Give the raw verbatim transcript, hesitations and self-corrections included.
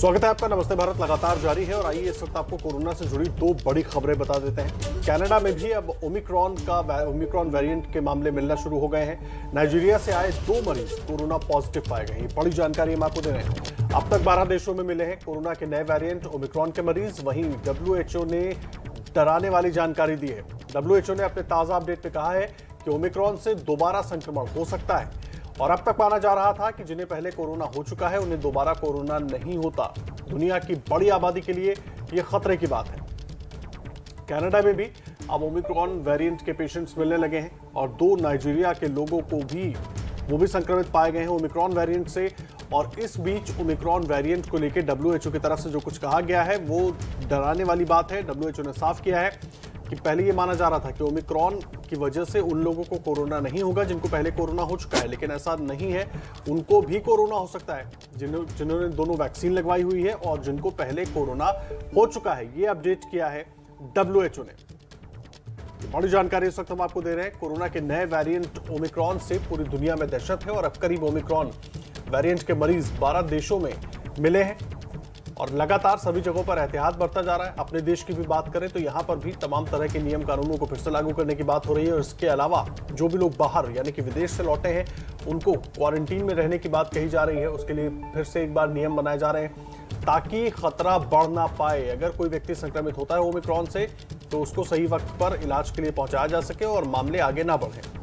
स्वागत है आपका नमस्ते भारत लगातार जारी है और आइए इस वक्त आपको कोरोना से जुड़ी दो बड़ी खबरें बता देते हैं। कनाडा में भी अब ओमिक्रोन का ओमिक्रोन वेरिएंट के मामले मिलना शुरू हो गए हैं। नाइजीरिया से आए दो मरीज कोरोना पॉजिटिव पाए गए, ये बड़ी जानकारी हम आपको दे रहे हैं। अब तक बारह देशों में मिले हैं कोरोना के नए वेरिएंट ओमिक्रोन के मरीज। वहीं डब्ल्यू एच ओ ने डराने वाली जानकारी दी है। डब्ल्यू एच ओ ने अपने ताज़ा अपडेट में कहा है कि ओमिक्रोन से दोबारा संक्रमण हो सकता है और अब तक माना जा रहा था कि जिन्हें पहले कोरोना हो चुका है उन्हें दोबारा कोरोना नहीं होता। दुनिया की बड़ी आबादी के लिए यह खतरे की बात है। कनाडा में भी अब ओमिक्रॉन वेरिएंट के पेशेंट्स मिलने लगे हैं और दो नाइजीरिया के लोगों को भी वो भी संक्रमित पाए गए हैं ओमिक्रॉन वेरिएंट से। और इस बीच ओमिक्रॉन वेरिएंट को लेकर डब्ल्यू एच ओ की तरफ से जो कुछ कहा गया है वो डराने वाली बात है। डब्ल्यू एच ओ ने साफ किया है कि पहले ये माना जा रहा था कि ओमिक्रॉन की वजह से उन लोगों को कोरोना नहीं होगा जिनको पहले कोरोना हो चुका है, लेकिन ऐसा नहीं है। उनको भी कोरोना हो सकता है जिन्होंने जिन्होंने दोनों वैक्सीन लगवाई हुई है और जिनको पहले कोरोना हो चुका है। ये अपडेट किया है डब्ल्यू एच ओ ने। बड़ी जानकारी इस वक्त हम आपको दे रहे हैं। कोरोना के नए वेरिएंट ओमिक्रॉन से पूरी दुनिया में दहशत है और अब करीब ओमिक्रॉन वेरिएंट के मरीज बारह देशों में मिले हैं और लगातार सभी जगहों पर एहतियात बरता जा रहा है। अपने देश की भी बात करें तो यहाँ पर भी तमाम तरह के नियम कानूनों को फिर से लागू करने की बात हो रही है और इसके अलावा जो भी लोग बाहर यानी कि विदेश से लौटे हैं उनको क्वारंटीन में रहने की बात कही जा रही है। उसके लिए फिर से एक बार नियम बनाए जा रहे हैं ताकि खतरा बढ़ ना पाए। अगर कोई व्यक्ति संक्रमित होता है ओमिक्रॉन से तो उसको सही वक्त पर इलाज के लिए पहुंचाया जा सके और मामले आगे ना बढ़े।